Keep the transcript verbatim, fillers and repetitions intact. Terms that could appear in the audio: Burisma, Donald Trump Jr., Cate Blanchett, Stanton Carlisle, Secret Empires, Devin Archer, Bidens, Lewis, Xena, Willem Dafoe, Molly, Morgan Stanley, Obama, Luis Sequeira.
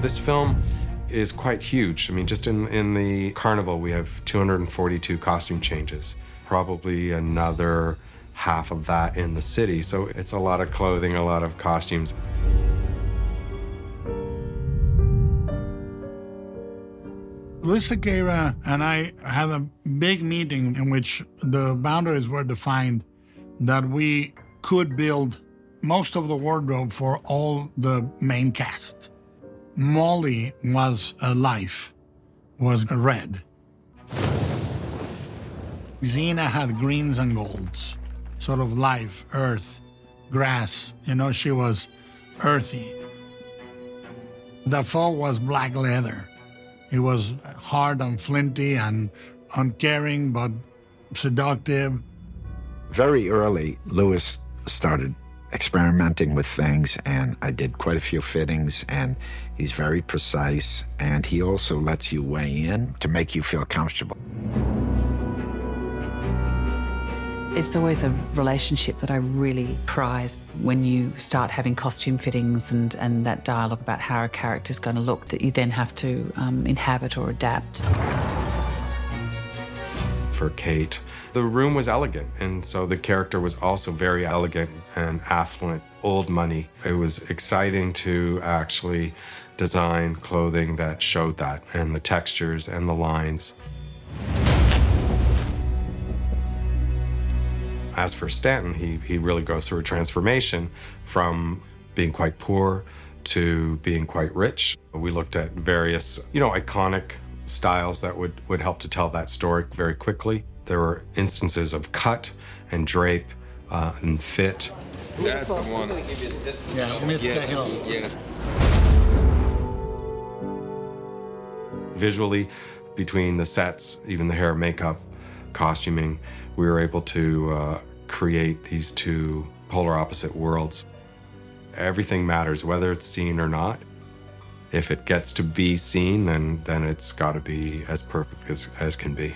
This film is quite huge. I mean, just in, in the carnival, we have two hundred forty-two costume changes, probably another half of that in the city. So it's a lot of clothing, a lot of costumes. Luis Sequeira and I had a big meeting in which the boundaries were defined that we could build most of the wardrobe for all the main cast. Molly was a life, was red. Xena had greens and golds, sort of life, earth, grass. You know, she was earthy. Dafoe was black leather. He was hard and flinty and uncaring, but seductive. Very early, Lewis started experimenting with things, and I did quite a few fittings, and he's very precise, and he also lets you weigh in to make you feel comfortable. It's always a relationship that I really prize when you start having costume fittings and, and that dialogue about how a character's going to look that you then have to um, inhabit or adapt. For Cate, the room was elegant, and so the character was also very elegant and affluent, old money. It was exciting to actually design clothing that showed that, and the textures and the lines. As for Stanton, he, he really goes through a transformation from being quite poor to being quite rich. We looked at various, you know, iconic styles that would, would help to tell that story very quickly. There were instances of cut and drape uh, and fit. That's the one. This is yeah, the yeah, yeah. Visually, between the sets, even the hair and makeup, costuming, we were able to uh, create these two polar opposite worlds. Everything matters, whether it's seen or not. If it gets to be seen, then, then it's got to be as perfect as, as can be.